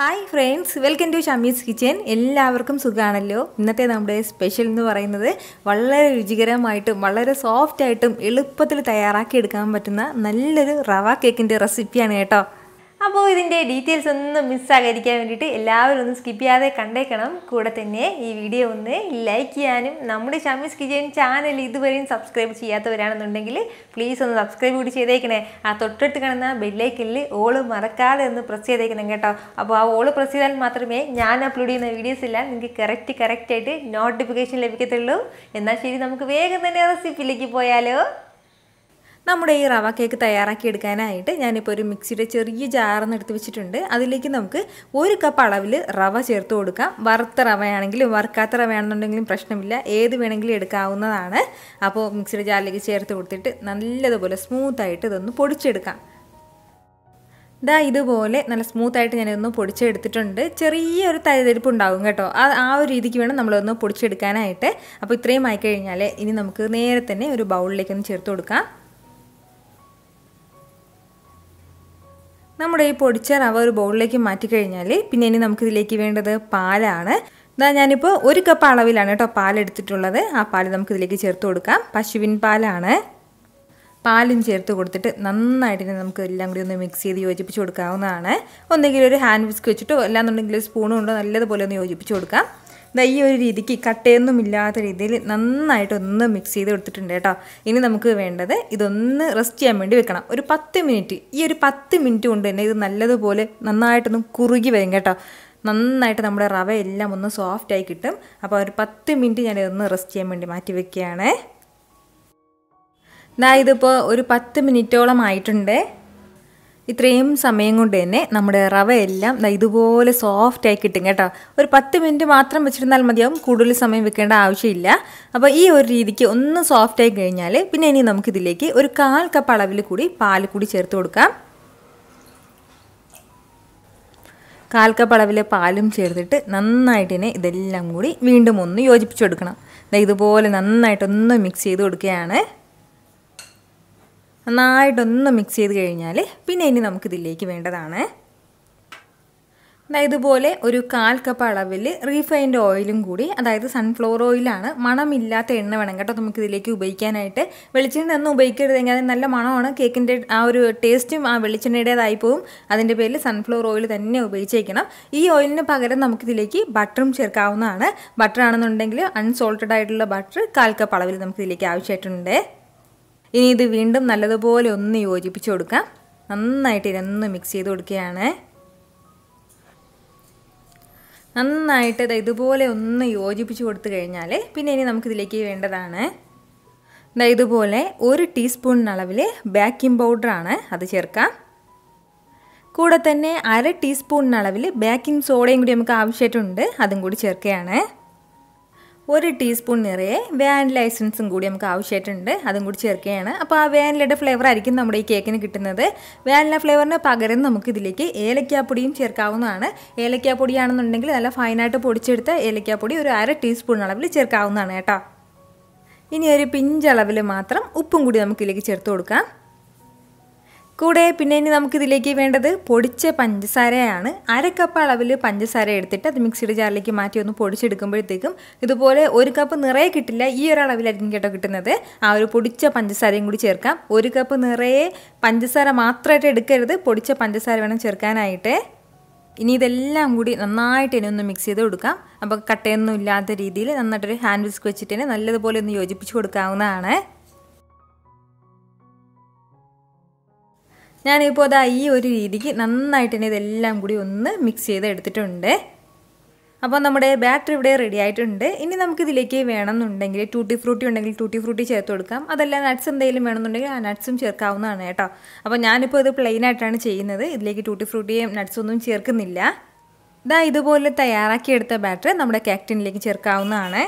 Hi friends, welcome to Shamees Kitchen. എല്ലാവർക്കും സുഖാണല്ലോ. ഇന്നത്തെ നമ്മുടെ സ്പെഷ്യൽ എന്ന് പറയുന്നത് വളരെ രുചികരമായിട്ടും വളരെ സോഫ്റ്റ് ആയിട്ടും എളുപ്പത്തിൽ തയ്യാറാക്കി എടുക്കാൻ പറ്റുന്ന നല്ലൊരു റവ കേക്കിന്റെ റെസിപ്പിയാണ് കേട്ടോ. അപ്പോൾ ഇതിന്റെ ഡീറ്റെയിൽസ് ഒന്നും മിസ് ആകാതിരിക്കാൻ വേണ്ടിയിട്ട് എല്ലാവരും ഒന്ന് സ്കിപ്പ് ചെയ്യാതെ കണ്ടേക്കണം. കൂടെ തന്നെ ഈ വീഡിയോ ഒന്ന് ലൈക്ക് ചെയ്യാനും നമ്മുടെ Shamees Kitchen ചാനൽ ഇതുവരെയും സബ്സ്ക്രൈബ് ചെയ്യാത്തവരാണെന്നുണ്ടെങ്കിൽ പ്ലീസ് ഒന്ന് സബ്സ്ക്രൈബ് കൂടി ചെയ്തേക്കണേ. ആ തൊട്ടടുത്ത് കാണുന്ന ബെൽ ഐക്കണിൽ ഓൾ മറക്കാതെ ഒന്ന് പ്രസ് ചെയ്തേക്കണം കേട്ടോ. അപ്പോൾ ആ ഓൾ പ്രസ് ചെയ്താൽ മാത്രമേ ഞാൻ അപ്ലോഡ് ചെയ്യുന്ന വീഡിയോസ് എല്ലാം നിങ്ങൾക്ക് കറക്റ്റ് ആയിട്ട് നോട്ടിഫിക്കേഷൻ ലഭിക്കത്തുള്ളൂ. എന്നാൽ ശരി, നമുക്ക് വേഗം തന്നെ റെസിപ്പിയിലേക്ക് പോയാലോ. നമ്മുടെ ഈ റവ കേക്ക് തയ്യാറാക്കി എടുക്കാനായിട്ട് ഞാൻ ഇപ്പോൾ ഒരു മിക്സിയുടെ ചെറിയ ജാറെന്ന് എടുത്ത് വെച്ചിട്ടുണ്ട്. അതിലേക്ക് നമുക്ക് ഒരു കപ്പ് അളവിൽ റവ ചേർത്ത് കൊടുക്കാം. വറുത്ത റവയാണെങ്കിലും വറുക്കാത്ത റവയാണെന്നുണ്ടെങ്കിലും പ്രശ്നമില്ല, ഏത് വേണമെങ്കിലും എടുക്കാവുന്നതാണ്. അപ്പോൾ മിക്സിയുടെ ജാറിലേക്ക് ചേർത്ത് കൊടുത്തിട്ട് നല്ലതുപോലെ സ്മൂത്തായിട്ട് ഇതൊന്ന് പൊടിച്ചെടുക്കാം. ദാ ഇതുപോലെ നല്ല സ്മൂത്തായിട്ട് ഞാനിതൊന്ന് പൊടിച്ചെടുത്തിട്ടുണ്ട്. ചെറിയൊരു തരിതരിപ്പ് ഉണ്ടാകും കേട്ടോ, ആ ഒരു രീതിക്ക് വേണം നമ്മളൊന്ന് പൊടിച്ചെടുക്കാനായിട്ട്. അപ്പോൾ ഇത്രയും ആയിക്കഴിഞ്ഞാൽ ഇനി നമുക്ക് നേരെ തന്നെ ഒരു ബൗളിലേക്കൊന്ന് ചേർത്ത് കൊടുക്കാം. നമ്മുടെ ഈ പൊടിച്ച റവ ഒരു ബൗളിലേക്ക് മാറ്റിക്കഴിഞ്ഞാൽ പിന്നെ ഇനി നമുക്കിതിലേക്ക് വേണ്ടത് പാലാണ്. ഇതാ ഞാനിപ്പോൾ ഒരു കപ്പ് അളവിലാണ് കേട്ടോ പാലെടുത്തിട്ടുള്ളത്. ആ പാല് നമുക്കിതിലേക്ക് ചേർത്ത് കൊടുക്കാം. പശുവിൻ പാലാണ്. പാലും ചേർത്ത് കൊടുത്തിട്ട് നന്നായിട്ട് നമുക്ക് എല്ലാം കൂടി ഒന്ന് മിക്സ് ചെയ്ത് യോജിപ്പിച്ച് കൊടുക്കാവുന്നതാണ്. ഒന്നെങ്കിലും ഒരു ഹാൻഡ് വിസ്ക് വെച്ചിട്ടോ അല്ലാന്നുണ്ടെങ്കിൽ സ്പൂണും കൊണ്ടോ നല്ലതുപോലെ ഒന്ന് യോജിപ്പിച്ച് കൊടുക്കാം. ഇതാ ഈ ഒരു രീതിക്ക് കട്ടയൊന്നും ഇല്ലാത്ത രീതിയിൽ നന്നായിട്ടൊന്ന് മിക്സ് ചെയ്ത് കൊടുത്തിട്ടുണ്ട് കേട്ടോ. ഇനി നമുക്ക് വേണ്ടത് ഇതൊന്ന് റെസ്റ്റ് ചെയ്യാൻ വേണ്ടി വെക്കണം ഒരു 10 മിനിറ്റ്. ഈ ഒരു 10 മിനിറ്റ് കൊണ്ട് തന്നെ ഇത് നല്ലതുപോലെ നന്നായിട്ടൊന്ന് കുറുകി വരും കേട്ടോ. നന്നായിട്ട് നമ്മുടെ റവ എല്ലാം ഒന്ന് സോഫ്റ്റായി കിട്ടും. അപ്പോൾ ഒരു 10 മിനിറ്റ് ഞാനിതൊന്ന് റെസ്റ്റ് ചെയ്യാൻ വേണ്ടി മാറ്റി വെക്കുകയാണ്. ഇതാ ഇതിപ്പോൾ ഒരു 10 മിനിറ്റോളം ആയിട്ടുണ്ട്. ഇത്രയും സമയം കൊണ്ട് തന്നെ നമ്മുടെ റവ എല്ലാം ഇതുപോലെ സോഫ്റ്റായി കിട്ടും കേട്ടോ. ഒരു 10 മിനിറ്റ് മാത്രം വെച്ചിരുന്നാൽ മതിയാവും, കൂടുതൽ സമയം വെക്കേണ്ട ആവശ്യമില്ല. അപ്പോൾ ഈ ഒരു രീതിക്ക് ഒന്ന് സോഫ്റ്റായി കഴിഞ്ഞാൽ പിന്നെ ഇനി നമുക്കിതിലേക്ക് ഒരു 1/4 കപ്പ് അളവിൽ കൂടി പാൽ കൂടി ചേർത്ത് കൊടുക്കാം. 1/4 കപ്പ് അളവിൽ പാലും ചേർത്തിട്ട് നന്നായിട്ട് തന്നെ ഇതെല്ലാം കൂടി വീണ്ടും ഒന്ന് യോജിപ്പിച്ച് കൊടുക്കണം. ഇതുപോലെ നന്നായിട്ടൊന്ന് മിക്സ് ചെയ്ത് കൊടുക്കുകയാണ്. നന്നായിട്ടൊന്ന് മിക്സ് ചെയ്ത് കഴിഞ്ഞാൽ പിന്നെ ഇനി നമുക്കിതിലേക്ക് വേണ്ടതാണ് ഇതുപോലെ ഒരു 1/4 കപ്പ് അളവിൽ റീഫൈൻഡ് ഓയിലും കൂടി, അതായത് സൺഫ്ലവർ ഓയിലാണ്. മണമില്ലാത്ത എണ്ണ വേണം കേട്ടോ നമുക്കിതിലേക്ക് ഉപയോഗിക്കാനായിട്ട്. വെളിച്ചെണ്ണ ഒന്നും ഉപയോഗിക്കരുതെങ്കിൽ അത് നല്ല മണമാണ്, കേക്കിൻ്റെ ആ ഒരു ടേസ്റ്റും ആ വെളിച്ചെണ്ണയുടേതായി പോവും. അതിൻ്റെ പേരിൽ സൺഫ്ലവർ ഓയിൽ തന്നെ ഉപയോഗിച്ചേക്കണം. ഈ ഓയിലിന് പകരം നമുക്കിതിലേക്ക് ബട്ടറും ചേർക്കാവുന്നതാണ്. ബട്ടർ ആണെന്നുണ്ടെങ്കിൽ അൺസോൾട്ടഡ് ആയിട്ടുള്ള ബട്ടർ 1/4 കപ്പ് അളവിൽ നമുക്കിതിലേക്ക് ആവശ്യമായിട്ടുണ്ട്. ഇനി ഇത് വീണ്ടും നല്ലതുപോലെ ഒന്ന് യോജിപ്പിച്ച് കൊടുക്കാം. നന്നായിട്ട് ഇതൊന്ന് മിക്സ് ചെയ്ത് കൊടുക്കുകയാണ്. നന്നായിട്ട് ഇതുപോലെ ഒന്ന് യോജിപ്പിച്ച് കൊടുത്തു കഴിഞ്ഞാൽ പിന്നെ ഇനി നമുക്കിതിലേക്ക് വേണ്ടതാണ് ഇതുപോലെ 1 ടീസ്പൂൺ അളവിൽ ബേക്കിംഗ് പൗഡറാണ്, അത് ചേർക്കാം. കൂടെ തന്നെ 1/2 ടീസ്പൂൺ അളവിൽ ബേക്കിംഗ് സോഡയും കൂടി നമുക്ക് ആവശ്യമായിട്ടുണ്ട്, അതും കൂടി ചേർക്കുകയാണ്. 1 ടീസ്പൂൺ നിറയെ വാനില എസൻസും കൂടി നമുക്ക് ആവശ്യമായിട്ടുണ്ട്, അതും കൂടി ചേർക്കുകയാണ്. അപ്പോൾ ആ വാനിലയുടെ ഫ്ലേവർ ആയിരിക്കും നമ്മുടെ ഈ കേക്കിന് കിട്ടുന്നത്. വാനില ഫ്ലേവറിന് പകരം നമുക്കിതിലേക്ക് ഏലക്കാപ്പൊടിയും ചേർക്കാവുന്നതാണ്. ഏലക്കാപ്പൊടിയാണെന്നുണ്ടെങ്കിൽ നല്ല ഫൈനായിട്ട് പൊടിച്ചെടുത്ത ഏലക്കാപ്പൊടി ഒരു 1/2 ടീസ്പൂൺ അളവിൽ ചേർക്കാവുന്നതാണ് കേട്ടോ. ഇനി ഒരു പിഞ്ചളവിൽ മാത്രം ഉപ്പും കൂടി നമുക്കിതിലേക്ക് ചേർത്ത് കൊടുക്കാം. കൂടെ പിന്നെ ഇനി നമുക്കിതിലേക്ക് വേണ്ടത് പൊടിച്ച പഞ്ചസാരയാണ്. 1/2 കപ്പ് അളവിൽ പഞ്ചസാര എടുത്തിട്ട് അത് മിക്സിയുടെ ജാറിലേക്ക് മാറ്റി ഒന്ന് പൊടിച്ചെടുക്കുമ്പോഴത്തേക്കും ഇതുപോലെ 1 കപ്പ് നിറയെ കിട്ടില്ല, ഈ ഒരു അളവിലായിരിക്കും കേട്ടോ കിട്ടുന്നത്. ആ ഒരു പൊടിച്ച പഞ്ചസാരയും കൂടി ചേർക്കാം. 1 കപ്പ് നിറയെ പഞ്ചസാര മാത്രമായിട്ട് എടുക്കരുത്, പൊടിച്ച പഞ്ചസാര വേണം ചേർക്കാനായിട്ട്. ഇനി ഇതെല്ലാം കൂടി നന്നായിട്ട് ഇനി ഒന്ന് മിക്സ് ചെയ്ത് കൊടുക്കാം. അപ്പോൾ കട്ടയൊന്നും ഇല്ലാത്ത രീതിയിൽ നന്നായിട്ടൊരു ഹാൻഡ് വിസ്ക് വെച്ചിട്ട് തന്നെ നല്ലതുപോലെ ഒന്ന് യോജിപ്പിച്ച് കൊടുക്കാവുന്നതാണ്. ഞാനിപ്പോൾ അതാ ഈ ഒരു രീതിക്ക് നന്നായിട്ട് തന്നെ ഇതെല്ലാം കൂടി ഒന്ന് മിക്സ് ചെയ്ത് എടുത്തിട്ടുണ്ട്. അപ്പോൾ നമ്മുടെ ബാറ്റർ ഇവിടെ റെഡി ആയിട്ടുണ്ട്. ഇനി നമുക്കിതിലേക്ക് വേണമെന്നുണ്ടെങ്കിൽ ടൂട്ടി ഫ്രൂട്ടി ഉണ്ടെങ്കിൽ ടൂട്ടി ഫ്രൂട്ടി ചേർത്ത് കൊടുക്കാം. അതല്ല നട്ട്സ് എന്തെങ്കിലും വേണമെന്നുണ്ടെങ്കിൽ ആ നട്ട്സും ചേർക്കാവുന്നതാണ് കേട്ടോ. അപ്പോൾ ഞാനിപ്പോൾ ഇത് പ്ലെയിനായിട്ടാണ് ചെയ്യുന്നത്, ഇതിലേക്ക് ടൂട്ടി ഫ്രൂട്ടിയും നട്ട്സൊന്നും ചേർക്കുന്നില്ല. ഇതാ ഇതുപോലെ തയ്യാറാക്കിയെടുത്ത ബാറ്റർ നമ്മുടെ കാക്ടിനിലേക്ക് ചേർക്കാവുന്നതാണ്.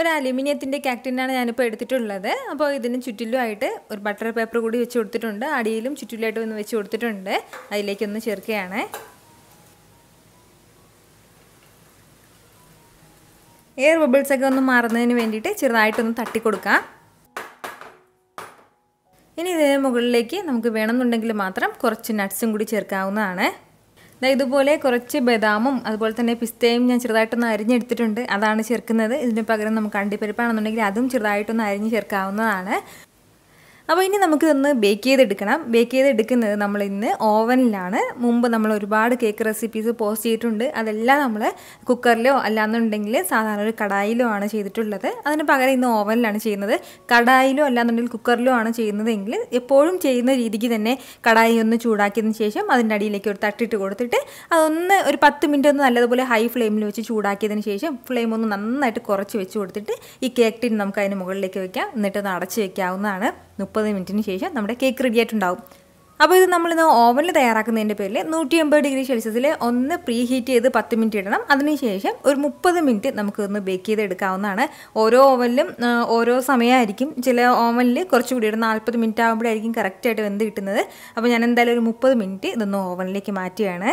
ഒരു അലുമിനിയത്തിൻ്റെ കാക്ടിനാണ് ഞാനിപ്പോൾ എടുത്തിട്ടുള്ളത്. അപ്പോൾ ഇതിന് ചുറ്റിലുമായിട്ട് ഒരു ബട്ടർ പേപ്പർ കൂടി വെച്ച് കൊടുത്തിട്ടുണ്ട്, അടിയിലും ചുറ്റിലുമായിട്ട് ഒന്ന് വെച്ച് കൊടുത്തിട്ടുണ്ട്. അതിലേക്കൊന്ന് ചേർക്കുകയാണ്. എയർ ബബിൾസൊക്കെ ഒന്ന് മാറുന്നതിന് വേണ്ടിയിട്ട് ചെറുതായിട്ടൊന്ന് തട്ടിക്കൊടുക്കാം. ഇനി ഇതിന് മുകളിലേക്ക് നമുക്ക് വേണമെന്നുണ്ടെങ്കിൽ മാത്രം കുറച്ച് നട്ട്സും കൂടി ചേർക്കാവുന്നതാണ്. ഇതുപോലെ കുറച്ച് ബദാമും അതുപോലെ തന്നെ പിസ്തയും ഞാൻ ചെറുതായിട്ടൊന്ന് അരിഞ്ഞെടുത്തിട്ടുണ്ട് അതാണ് ചേർക്കുന്നത് ഇതിന് പകരം നമുക്ക് അണ്ടിപ്പരിപ്പാണെന്നുണ്ടെങ്കിൽ അതും ചെറുതായിട്ടൊന്ന് അരിഞ്ഞ് ചേർക്കാവുന്നതാണ് അപ്പോൾ ഇനി നമുക്ക് ഇതൊന്ന് ബേക്ക് ചെയ്തെടുക്കണം ബേക്ക് ചെയ്തെടുക്കുന്നത് നമ്മൾ ഇന്ന് ഓവനിലാണ് മുൻപ് നമ്മൾ ഒരുപാട് കേക്ക് റെസിപ്പീസ് പോസ്റ്റ് ചെയ്തിട്ടുണ്ട് അതെല്ലാം നമ്മൾ കുക്കറിലോ അല്ലാന്നുണ്ടെങ്കിൽ സാധാരണ ഒരു കടായിലോ ആണ് ചെയ്തിട്ടുള്ളത് അതിന് പകരം ഇന്ന് ഓവനിലാണ് ചെയ്യുന്നത് കടായിലോ അല്ലാന്നുണ്ടെങ്കിൽ കുക്കറിലോ ആണ് ചെയ്യുന്നതെങ്കിൽ എപ്പോഴും ചെയ്യുന്ന രീതിക്ക് തന്നെ കടായി ഒന്ന് ചൂടാക്കിയതിന് ശേഷം അതിൻ്റെ അടിയിലേക്ക് ഒരു തട്ടിട്ട് കൊടുത്തിട്ട് അതൊന്ന് ഒരു 10 മിനിറ്റ് ഒന്ന് നല്ലതുപോലെ ഹൈ ഫ്ലെയിമിൽ വെച്ച് ചൂടാക്കിയതിന് ശേഷം ഫ്ലെയിം ഒന്ന് നന്നായിട്ട് കുറച്ച് വെച്ച് കൊടുത്തിട്ട് ഈ കേക്ക് ടിൻ നമുക്ക് അതിന് മുകളിലേക്ക് വെക്കാം എന്നിട്ട് അത് അടച്ച് വെക്കാവുന്നതാണ് 30 മിനിറ്റിന് ശേഷം നമ്മുടെ കേക്ക് റെഡി ആയിട്ടുണ്ടാവും അപ്പോൾ ഇത് നമ്മൾ ഇന്ന് ഓവനിൽ തയ്യാറാക്കുന്നതിൻ്റെ പേരിൽ 180 ഡിഗ്രി സെൽഷ്യസിൽ ഒന്ന് പ്രീ ഹീറ്റ് ചെയ്ത് 10 മിനിറ്റ് ഇടണം അതിനുശേഷം ഒരു 30 മിനിറ്റ് നമുക്കൊന്ന് ബേക്ക് ചെയ്തെടുക്കാവുന്നതാണ് ഓരോ ഓവനിലും ഓരോ സമയമായിരിക്കും ചില ഓവനിൽ കുറച്ചുകൂടി ഒരു 40 മിനിറ്റ് ആകുമ്പോഴായിരിക്കും കറക്റ്റായിട്ട് വെന്ത് കിട്ടുന്നത് അപ്പോൾ ഞാൻ എന്തായാലും ഒരു 30 മിനിറ്റ് ഇതൊന്ന് ഓവനിലേക്ക് മാറ്റുകയാണ്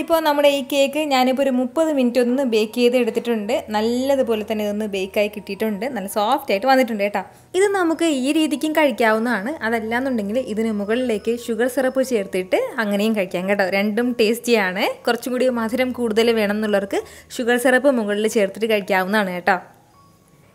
ഇപ്പോൾ നമ്മുടെ ഈ കേക്ക് ഞാനിപ്പോൾ ഒരു 30 മിനിറ്റ് ഒന്ന് ബേക്ക് ചെയ്ത് എടുത്തിട്ടുണ്ട് നല്ലതുപോലെ തന്നെ ഇതൊന്ന് ബേക്കായി കിട്ടിയിട്ടുണ്ട് നല്ല സോഫ്റ്റ് ആയിട്ട് വന്നിട്ടുണ്ട് കേട്ടോ ഇത് നമുക്ക് ഈ രീതിക്കും കഴിക്കാവുന്നതാണ് അതല്ലാന്നുണ്ടെങ്കിൽ ഇതിന് മുകളിലേക്ക് ഷുഗർ സിറപ്പ് ചേർത്തിട്ട് അങ്ങനെയും കഴിക്കാം കേട്ടോ രണ്ടും ടേസ്റ്റിയാണ് കുറച്ചും കൂടി മധുരം കൂടുതൽ വേണം എന്നുള്ളവർക്ക് ഷുഗർ സിറപ്പ് മുകളിൽ ചേർത്തിട്ട് കഴിക്കാവുന്നതാണ് കേട്ടോ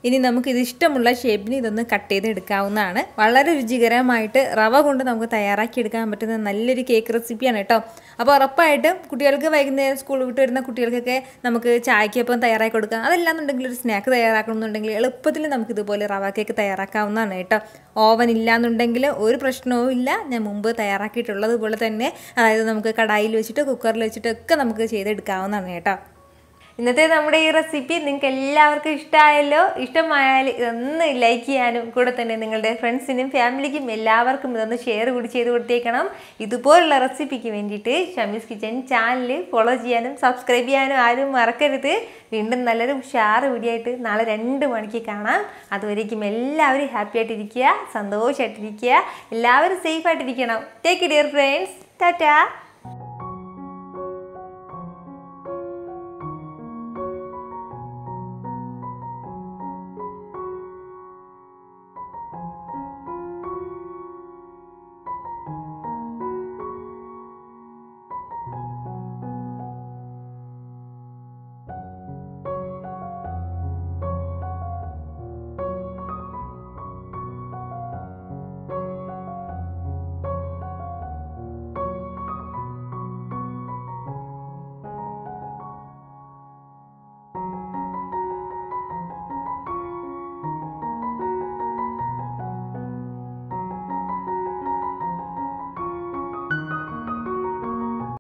ഇനി നമുക്കിത് ഇഷ്ടമുള്ള ഷേപ്പിന് ഇതൊന്ന് കട്ട് ചെയ്തെടുക്കാവുന്നതാണ് വളരെ രുചികരമായിട്ട് റവ കൊണ്ട് നമുക്ക് തയ്യാറാക്കിയെടുക്കാൻ പറ്റുന്ന നല്ലൊരു കേക്ക് റെസിപ്പിയാണ് കേട്ടോ അപ്പോൾ ഉറപ്പായിട്ടും കുട്ടികൾക്ക് വൈകുന്നേരം സ്കൂൾ വിട്ട് വരുന്ന കുട്ടികൾക്കൊക്കെ നമുക്ക് ചായക്കൊപ്പം തയ്യാറാക്കി കൊടുക്കാം അതല്ലാന്നുണ്ടെങ്കിൽ ഒരു സ്നാക്ക് തയ്യാറാക്കണമെന്നുണ്ടെങ്കിൽ എളുപ്പത്തിൽ നമുക്കിതുപോലെ റവ കേക്ക് തയ്യാറാക്കാവുന്നതാണ് കേട്ടോ ഓവൻ ഇല്ലാന്നുണ്ടെങ്കിൽ ഒരു പ്രശ്നവും ഇല്ല ഞാൻ മുമ്പ് തയ്യാറാക്കിയിട്ടുള്ളതുപോലെ തന്നെ അതായത് നമുക്ക് കടായിൽ വെച്ചിട്ട് കുക്കറിൽ വെച്ചിട്ടൊക്കെ നമുക്ക് ചെയ്തെടുക്കാവുന്നതാണ് കേട്ടോ ഇന്നത്തെ നമ്മുടെ ഈ റെസിപ്പി നിങ്ങൾക്ക് എല്ലാവർക്കും ഇഷ്ടമായല്ലോ ഇഷ്ടമായാൽ ഇതൊന്ന് ലൈക്ക് ചെയ്യാനും കൂടെ തന്നെ നിങ്ങളുടെ ഫ്രണ്ട്സിനും ഫാമിലിക്കും എല്ലാവർക്കും ഇതൊന്ന് ഷെയർ കൂടി ചെയ്ത് കൊടുത്തേക്കണം ഇതുപോലുള്ള റെസിപ്പിക്ക് വേണ്ടിയിട്ട് ഷമീസ് കിച്ചൻ ചാനൽ ഫോളോ ചെയ്യാനും സബ്സ്ക്രൈബ് ചെയ്യാനും ആരും മറക്കരുത് വീണ്ടും നല്ലൊരു ഉഷാറ് വീഡിയോ ആയിട്ട് നാളെ 2 മണിക്ക് കാണാം അതുവരേക്കും എല്ലാവരും ഹാപ്പി ആയിട്ടിരിക്കുക സന്തോഷമായിട്ടിരിക്കുക എല്ലാവരും സേഫായിട്ടിരിക്കണം take care dear friends Tata